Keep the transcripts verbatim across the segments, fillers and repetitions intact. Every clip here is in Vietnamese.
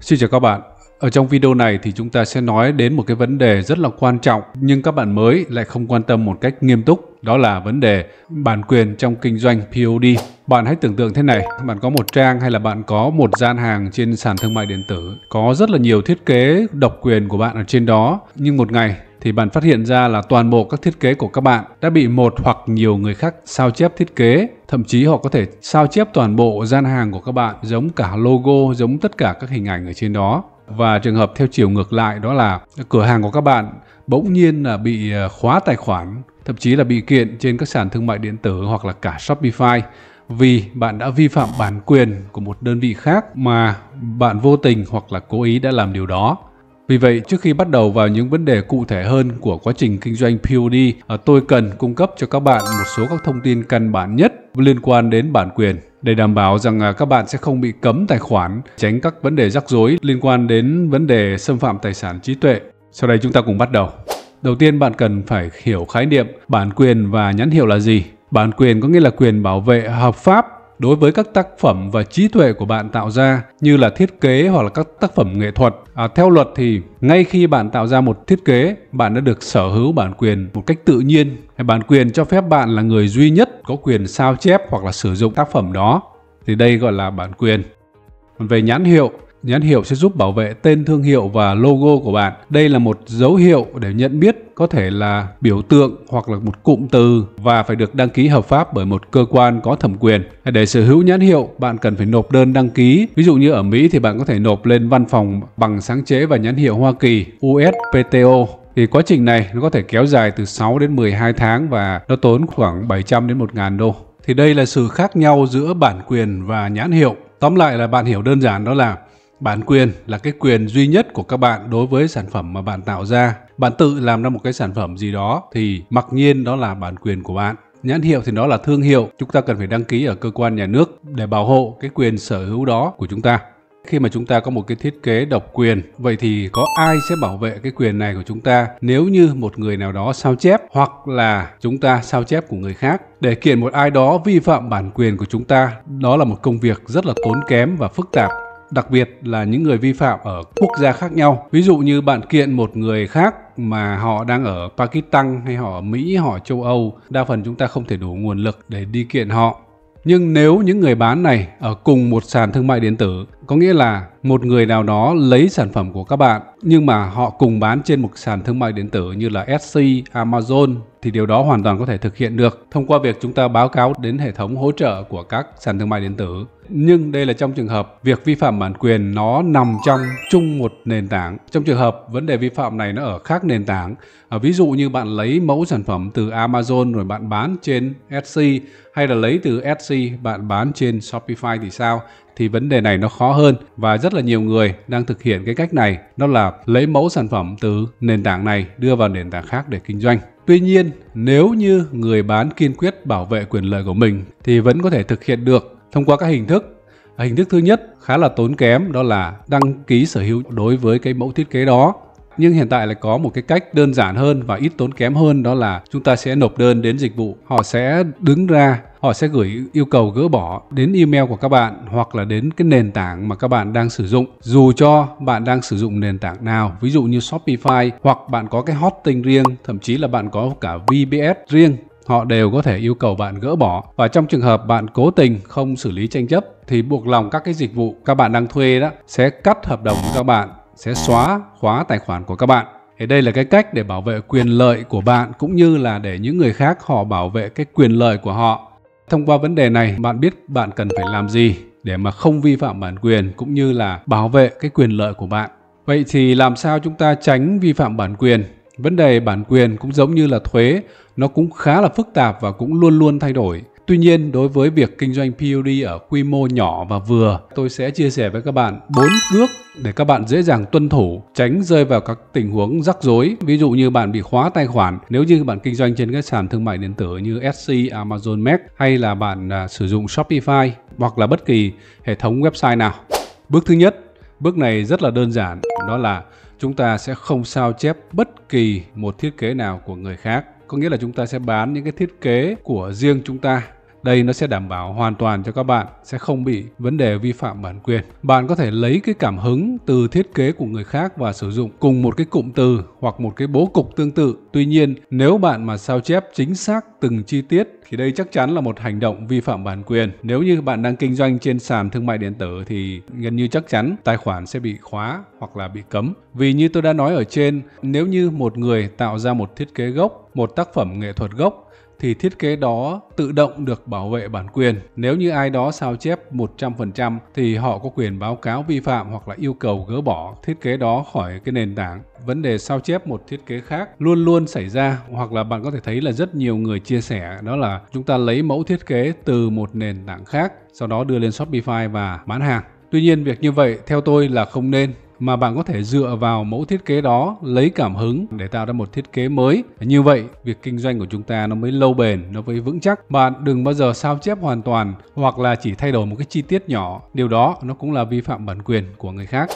Xin chào các bạn. Ở trong video này thì chúng ta sẽ nói đến một cái vấn đề rất là quan trọng nhưng các bạn mới lại không quan tâm một cách nghiêm túc. Đó là vấn đề bản quyền trong kinh doanh pê ô đê. Bạn hãy tưởng tượng thế này, bạn có một trang hay là bạn có một gian hàng trên sàn thương mại điện tử, có rất là nhiều thiết kế độc quyền của bạn ở trên đó. Nhưng một ngày thì bạn phát hiện ra là toàn bộ các thiết kế của các bạn đã bị một hoặc nhiều người khác sao chép thiết kế. Thậm chí họ có thể sao chép toàn bộ gian hàng của các bạn, giống cả logo, giống tất cả các hình ảnh ở trên đó. Và trường hợp theo chiều ngược lại đó là cửa hàng của các bạn bỗng nhiên là bị khóa tài khoản, thậm chí là bị kiện trên các sàn thương mại điện tử hoặc là cả Shopify, vì bạn đã vi phạm bản quyền của một đơn vị khác mà bạn vô tình hoặc là cố ý đã làm điều đó. Vì vậy, trước khi bắt đầu vào những vấn đề cụ thể hơn của quá trình kinh doanh pê ô đê, tôi cần cung cấp cho các bạn một số các thông tin căn bản nhất liên quan đến bản quyền để đảm bảo rằng các bạn sẽ không bị cấm tài khoản, tránh các vấn đề rắc rối liên quan đến vấn đề xâm phạm tài sản trí tuệ. Sau đây chúng ta cùng bắt đầu. Đầu tiên, bạn cần phải hiểu khái niệm bản quyền và nhãn hiệu là gì. Bản quyền có nghĩa là quyền bảo vệ hợp pháp đối với các tác phẩm và trí tuệ của bạn tạo ra, như là thiết kế hoặc là các tác phẩm nghệ thuật. À, theo luật thì ngay khi bạn tạo ra một thiết kế, bạn đã được sở hữu bản quyền một cách tự nhiên. Bản quyền cho phép bạn là người duy nhất có quyền sao chép hoặc là sử dụng tác phẩm đó. Thì đây gọi là bản quyền. Còn về nhãn hiệu, nhãn hiệu sẽ giúp bảo vệ tên thương hiệu và logo của bạn. Đây là một dấu hiệu để nhận biết, có thể là biểu tượng hoặc là một cụm từ, và phải được đăng ký hợp pháp bởi một cơ quan có thẩm quyền. Để sở hữu nhãn hiệu, bạn cần phải nộp đơn đăng ký. Ví dụ như ở Mỹ thì bạn có thể nộp lên Văn phòng bằng sáng chế và nhãn hiệu Hoa Kỳ U S P T O. Thì quá trình này nó có thể kéo dài từ sáu đến mười hai tháng và nó tốn khoảng bảy trăm đến một nghìn đô. Thì đây là sự khác nhau giữa bản quyền và nhãn hiệu. Tóm lại là bạn hiểu đơn giản đó là bản quyền là cái quyền duy nhất của các bạn đối với sản phẩm mà bạn tạo ra. Bạn tự làm ra một cái sản phẩm gì đó thì mặc nhiên đó là bản quyền của bạn. Nhãn hiệu thì đó là thương hiệu. Chúng ta cần phải đăng ký ở cơ quan nhà nước để bảo hộ cái quyền sở hữu đó của chúng ta. Khi mà chúng ta có một cái thiết kế độc quyền, vậy thì có ai sẽ bảo vệ cái quyền này của chúng ta nếu như một người nào đó sao chép hoặc là chúng ta sao chép của người khác? Để kiện một ai đó vi phạm bản quyền của chúng ta, đó là một công việc rất là tốn kém và phức tạp. Đặc biệt là những người vi phạm ở quốc gia khác nhau. Ví dụ như bạn kiện một người khác mà họ đang ở Pakistan hay họ ở Mỹ, họ ở châu Âu, đa phần chúng ta không thể đủ nguồn lực để đi kiện họ. Nhưng nếu những người bán này ở cùng một sàn thương mại điện tử, có nghĩa là một người nào đó lấy sản phẩm của các bạn nhưng mà họ cùng bán trên một sàn thương mại điện tử như là Etsy, Amazon, thì điều đó hoàn toàn có thể thực hiện được thông qua việc chúng ta báo cáo đến hệ thống hỗ trợ của các sàn thương mại điện tử. Nhưng đây là trong trường hợp việc vi phạm bản quyền nó nằm trong chung một nền tảng. Trong trường hợp vấn đề vi phạm này nó ở khác nền tảng, à, ví dụ như bạn lấy mẫu sản phẩm từ Amazon rồi bạn bán trên Etsy, hay là lấy từ Etsy bạn bán trên Shopify thì sao? Thì vấn đề này nó khó hơn và rất là nhiều người đang thực hiện cái cách này, đó là lấy mẫu sản phẩm từ nền tảng này đưa vào nền tảng khác để kinh doanh. Tuy nhiên, nếu như người bán kiên quyết bảo vệ quyền lợi của mình thì vẫn có thể thực hiện được thông qua các hình thức. Hình thức thứ nhất khá là tốn kém, đó là đăng ký sở hữu đối với cái mẫu thiết kế đó. Nhưng hiện tại là có một cái cách đơn giản hơn và ít tốn kém hơn, đó là chúng ta sẽ nộp đơn đến dịch vụ. Họ sẽ đứng ra, họ sẽ gửi yêu cầu gỡ bỏ đến email của các bạn hoặc là đến cái nền tảng mà các bạn đang sử dụng. Dù cho bạn đang sử dụng nền tảng nào, ví dụ như Shopify, hoặc bạn có cái hosting riêng, thậm chí là bạn có cả vê pê ét riêng, họ đều có thể yêu cầu bạn gỡ bỏ. Và trong trường hợp bạn cố tình không xử lý tranh chấp thì buộc lòng các cái dịch vụ các bạn đang thuê đó sẽ cắt hợp đồng của các bạn, sẽ xóa khóa tài khoản của các bạn. Thì đây là cái cách để bảo vệ quyền lợi của bạn cũng như là để những người khác họ bảo vệ cái quyền lợi của họ. Thông qua vấn đề này, bạn biết bạn cần phải làm gì để mà không vi phạm bản quyền cũng như là bảo vệ cái quyền lợi của bạn. Vậy thì làm sao chúng ta tránh vi phạm bản quyền? Vấn đề bản quyền cũng giống như là thuế, nó cũng khá là phức tạp và cũng luôn luôn thay đổi. Tuy nhiên, đối với việc kinh doanh pê ô đê ở quy mô nhỏ và vừa, tôi sẽ chia sẻ với các bạn bốn bước để các bạn dễ dàng tuân thủ, tránh rơi vào các tình huống rắc rối. Ví dụ như bạn bị khóa tài khoản nếu như bạn kinh doanh trên các sàn thương mại điện tử như Etsy, Amazon, Mec, hay là bạn à, sử dụng Shopify hoặc là bất kỳ hệ thống website nào. Bước thứ nhất, bước này rất là đơn giản, đó là chúng ta sẽ không sao chép bất kỳ một thiết kế nào của người khác. Có nghĩa là chúng ta sẽ bán những cái thiết kế của riêng chúng ta. Đây nó sẽ đảm bảo hoàn toàn cho các bạn sẽ không bị vấn đề vi phạm bản quyền. Bạn có thể lấy cái cảm hứng từ thiết kế của người khác và sử dụng cùng một cái cụm từ hoặc một cái bố cục tương tự. Tuy nhiên, nếu bạn mà sao chép chính xác từng chi tiết thì đây chắc chắn là một hành động vi phạm bản quyền. Nếu như bạn đang kinh doanh trên sàn thương mại điện tử thì gần như chắc chắn tài khoản sẽ bị khóa hoặc là bị cấm. Vì như tôi đã nói ở trên, nếu như một người tạo ra một thiết kế gốc, một tác phẩm nghệ thuật gốc, thì thiết kế đó tự động được bảo vệ bản quyền. Nếu như ai đó sao chép một trăm phần trăm thì họ có quyền báo cáo vi phạm hoặc là yêu cầu gỡ bỏ thiết kế đó khỏi cái nền tảng. Vấn đề sao chép một thiết kế khác luôn luôn xảy ra, hoặc là bạn có thể thấy là rất nhiều người chia sẻ đó là chúng ta lấy mẫu thiết kế từ một nền tảng khác, sau đó đưa lên Shopify và bán hàng. Tuy nhiên việc như vậy theo tôi là không nên, mà bạn có thể dựa vào mẫu thiết kế đó, lấy cảm hứng để tạo ra một thiết kế mới. Như vậy, việc kinh doanh của chúng ta nó mới lâu bền, nó mới vững chắc. Bạn đừng bao giờ sao chép hoàn toàn hoặc là chỉ thay đổi một cái chi tiết nhỏ. Điều đó nó cũng là vi phạm bản quyền của người khác.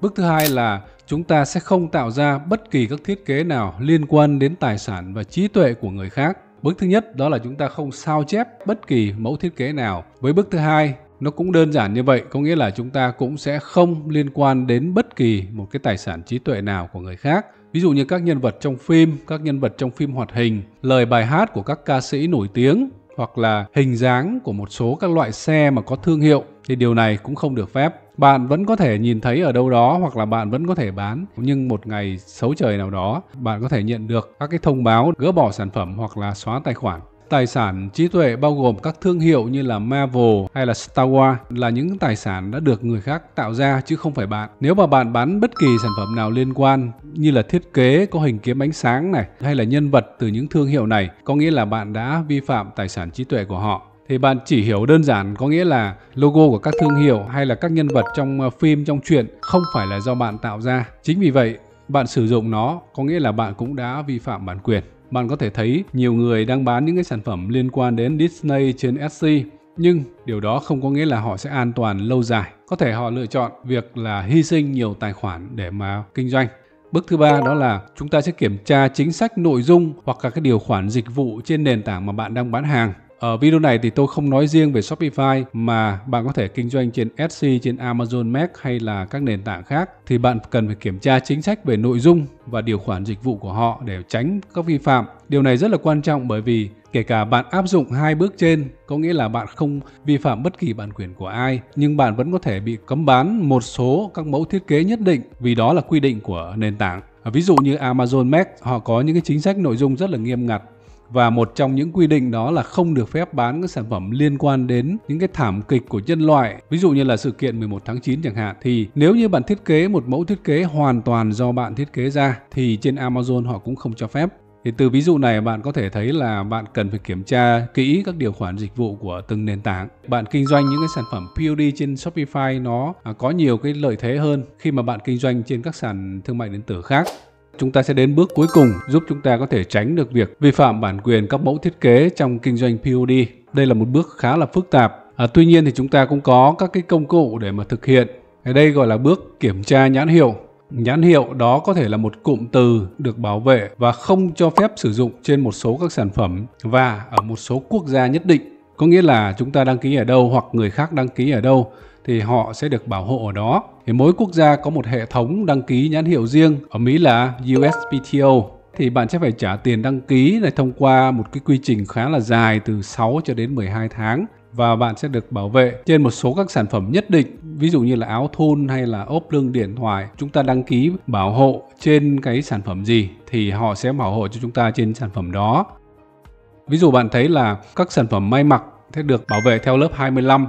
Bước thứ hai là chúng ta sẽ không tạo ra bất kỳ các thiết kế nào liên quan đến tài sản và trí tuệ của người khác. Bước thứ nhất đó là chúng ta không sao chép bất kỳ mẫu thiết kế nào. Với bước thứ hai, nó cũng đơn giản như vậy, có nghĩa là chúng ta cũng sẽ không liên quan đến bất kỳ một cái tài sản trí tuệ nào của người khác. Ví dụ như các nhân vật trong phim, các nhân vật trong phim hoạt hình, lời bài hát của các ca sĩ nổi tiếng, hoặc là hình dáng của một số các loại xe mà có thương hiệu, thì điều này cũng không được phép. Bạn vẫn có thể nhìn thấy ở đâu đó hoặc là bạn vẫn có thể bán, nhưng một ngày xấu trời nào đó bạn có thể nhận được các cái thông báo gỡ bỏ sản phẩm hoặc là xóa tài khoản. Tài sản trí tuệ bao gồm các thương hiệu như là Marvel hay là Star Wars là những tài sản đã được người khác tạo ra chứ không phải bạn. Nếu mà bạn bán bất kỳ sản phẩm nào liên quan như là thiết kế có hình kiếm ánh sáng này hay là nhân vật từ những thương hiệu này, có nghĩa là bạn đã vi phạm tài sản trí tuệ của họ. Thì bạn chỉ hiểu đơn giản có nghĩa là logo của các thương hiệu hay là các nhân vật trong phim, trong truyện không phải là do bạn tạo ra. Chính vì vậy, bạn sử dụng nó có nghĩa là bạn cũng đã vi phạm bản quyền. Bạn có thể thấy nhiều người đang bán những cái sản phẩm liên quan đến Disney trên Etsy, nhưng điều đó không có nghĩa là họ sẽ an toàn lâu dài. Có thể họ lựa chọn việc là hy sinh nhiều tài khoản để mà kinh doanh. Bước thứ ba đó là chúng ta sẽ kiểm tra chính sách nội dung hoặc các cái điều khoản dịch vụ trên nền tảng mà bạn đang bán hàng. Ở video này thì tôi không nói riêng về Shopify mà bạn có thể kinh doanh trên Etsy, trên Amazon, Mec hay là các nền tảng khác. Thì bạn cần phải kiểm tra chính sách về nội dung và điều khoản dịch vụ của họ để tránh các vi phạm. Điều này rất là quan trọng bởi vì kể cả bạn áp dụng hai bước trên, có nghĩa là bạn không vi phạm bất kỳ bản quyền của ai, nhưng bạn vẫn có thể bị cấm bán một số các mẫu thiết kế nhất định vì đó là quy định của nền tảng. Ví dụ như Amazon, Mec, họ có những cái chính sách nội dung rất là nghiêm ngặt. Và một trong những quy định đó là không được phép bán các sản phẩm liên quan đến những cái thảm kịch của nhân loại. Ví dụ như là sự kiện mười một tháng chín chẳng hạn. Thì nếu như bạn thiết kế một mẫu thiết kế hoàn toàn do bạn thiết kế ra thì trên Amazon họ cũng không cho phép. Thì từ ví dụ này bạn có thể thấy là bạn cần phải kiểm tra kỹ các điều khoản dịch vụ của từng nền tảng. Bạn kinh doanh những cái sản phẩm pê ô đê trên Shopify nó có nhiều cái lợi thế hơn khi mà bạn kinh doanh trên các sàn thương mại điện tử khác. Chúng ta sẽ đến bước cuối cùng giúp chúng ta có thể tránh được việc vi phạm bản quyền các mẫu thiết kế trong kinh doanh pê ô đê. Đây là một bước khá là phức tạp. À, tuy nhiên thì chúng ta cũng có các cái công cụ để mà thực hiện. Ở đây gọi là bước kiểm tra nhãn hiệu. Nhãn hiệu đó có thể là một cụm từ được bảo vệ và không cho phép sử dụng trên một số các sản phẩm và ở một số quốc gia nhất định. Có nghĩa là chúng ta đăng ký ở đâu hoặc người khác đăng ký ở đâu thì họ sẽ được bảo hộ ở đó. Thì mỗi quốc gia có một hệ thống đăng ký nhãn hiệu riêng. Ở Mỹ là U S P T O. Thì bạn sẽ phải trả tiền đăng ký này thông qua một cái quy trình khá là dài từ sáu cho đến mười hai tháng. Và bạn sẽ được bảo vệ trên một số các sản phẩm nhất định. Ví dụ như là áo thun hay là ốp lưng điện thoại. Chúng ta đăng ký bảo hộ trên cái sản phẩm gì thì họ sẽ bảo hộ cho chúng ta trên sản phẩm đó. Ví dụ bạn thấy là các sản phẩm may mặc sẽ được bảo vệ theo lớp hai mươi lăm.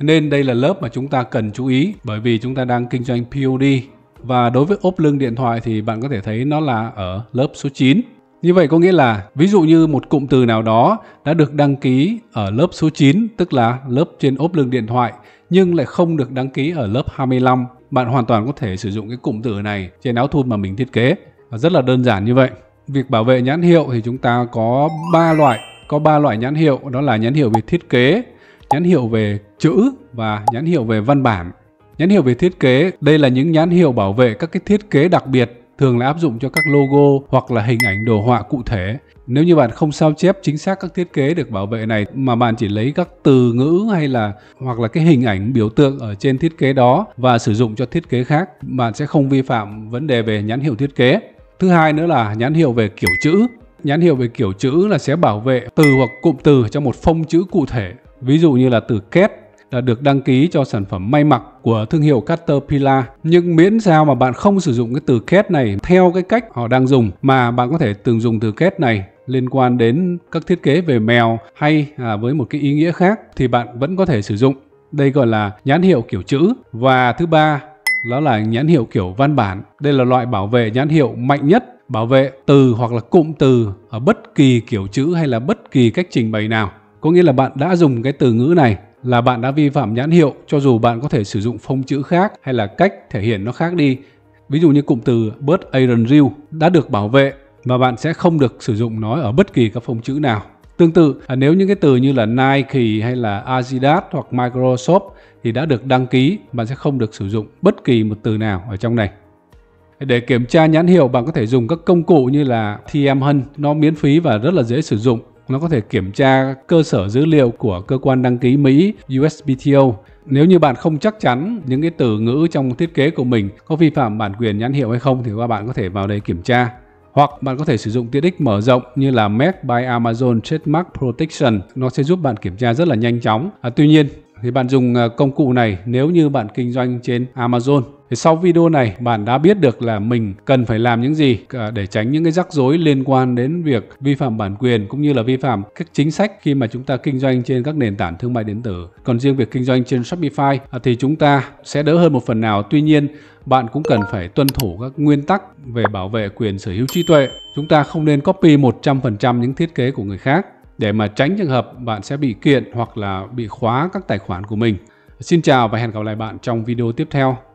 Nên đây là lớp mà chúng ta cần chú ý bởi vì chúng ta đang kinh doanh pê ô đê. Và đối với ốp lưng điện thoại thì bạn có thể thấy nó là ở lớp số chín. Như vậy có nghĩa là ví dụ như một cụm từ nào đó đã được đăng ký ở lớp số chín, tức là lớp trên ốp lưng điện thoại, nhưng lại không được đăng ký ở lớp hai mươi lăm. Bạn hoàn toàn có thể sử dụng cái cụm từ này trên áo thun mà mình thiết kế. Rất là đơn giản như vậy. Việc bảo vệ nhãn hiệu thì chúng ta có ba loại. Có ba loại nhãn hiệu, đó là nhãn hiệu về thiết kế, nhãn hiệu về chữ và nhãn hiệu về văn bản. Nhãn hiệu về thiết kế, đây là những nhãn hiệu bảo vệ các cái thiết kế đặc biệt, thường là áp dụng cho các logo hoặc là hình ảnh đồ họa cụ thể. Nếu như bạn không sao chép chính xác các thiết kế được bảo vệ này mà bạn chỉ lấy các từ ngữ hay là hoặc là cái hình ảnh biểu tượng ở trên thiết kế đó và sử dụng cho thiết kế khác, bạn sẽ không vi phạm vấn đề về nhãn hiệu thiết kế. Thứ hai nữa là nhãn hiệu về kiểu chữ. Nhãn hiệu về kiểu chữ là sẽ bảo vệ từ hoặc cụm từ trong một phông chữ cụ thể. Ví dụ như là từ két là được đăng ký cho sản phẩm may mặc của thương hiệu Caterpillar. Nhưng miễn sao mà bạn không sử dụng cái từ két này theo cái cách họ đang dùng, mà bạn có thể từng dùng từ két này liên quan đến các thiết kế về mèo hay à, với một cái ý nghĩa khác thì bạn vẫn có thể sử dụng. Đây gọi là nhãn hiệu kiểu chữ. Và thứ ba đó là nhãn hiệu kiểu văn bản. Đây là loại bảo vệ nhãn hiệu mạnh nhất, bảo vệ từ hoặc là cụm từ ở bất kỳ kiểu chữ hay là bất kỳ cách trình bày nào. Có nghĩa là bạn đã dùng cái từ ngữ này là bạn đã vi phạm nhãn hiệu, cho dù bạn có thể sử dụng phông chữ khác hay là cách thể hiện nó khác đi. Ví dụ như cụm từ Bird Aaron Real đã được bảo vệ và bạn sẽ không được sử dụng nó ở bất kỳ các phông chữ nào. Tương tự, nếu những cái từ như là Nike hay là Adidas hoặc Microsoft thì đã được đăng ký, bạn sẽ không được sử dụng bất kỳ một từ nào ở trong này. Để kiểm tra nhãn hiệu, bạn có thể dùng các công cụ như là TMHunt, nó miễn phí và rất là dễ sử dụng. Nó có thể kiểm tra cơ sở dữ liệu của cơ quan đăng ký Mỹ U S P T O. Nếu như bạn không chắc chắn những cái từ ngữ trong thiết kế của mình có vi phạm bản quyền nhãn hiệu hay không thì các bạn có thể vào đây kiểm tra. Hoặc bạn có thể sử dụng tiện ích mở rộng như là Merch by Amazon Trademark Protection. Nó sẽ giúp bạn kiểm tra rất là nhanh chóng. À, tuy nhiên thì bạn dùng công cụ này nếu như bạn kinh doanh trên Amazon. Thì sau video này bạn đã biết được là mình cần phải làm những gì để tránh những cái rắc rối liên quan đến việc vi phạm bản quyền cũng như là vi phạm các chính sách khi mà chúng ta kinh doanh trên các nền tảng thương mại điện tử. Còn riêng việc kinh doanh trên Shopify thì chúng ta sẽ đỡ hơn một phần nào. Tuy nhiên bạn cũng cần phải tuân thủ các nguyên tắc về bảo vệ quyền sở hữu trí tuệ. Chúng ta không nên copy một trăm phần trăm những thiết kế của người khác để mà tránh trường hợp bạn sẽ bị kiện hoặc là bị khóa các tài khoản của mình. Xin chào và hẹn gặp lại bạn trong video tiếp theo.